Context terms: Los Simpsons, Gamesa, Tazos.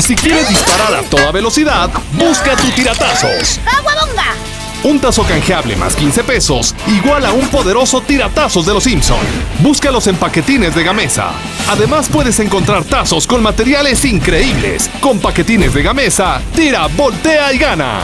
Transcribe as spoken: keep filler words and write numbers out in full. Si quieres disparar a toda velocidad, busca tu tiratazos. ¡Aguabonga! Un tazo canjeable más quince pesos igual a un poderoso tiratazos de los Simpsons. Búscalos en paquetines de Gamesa. Además puedes encontrar tazos con materiales increíbles. Con paquetines de Gamesa, tira, voltea y gana.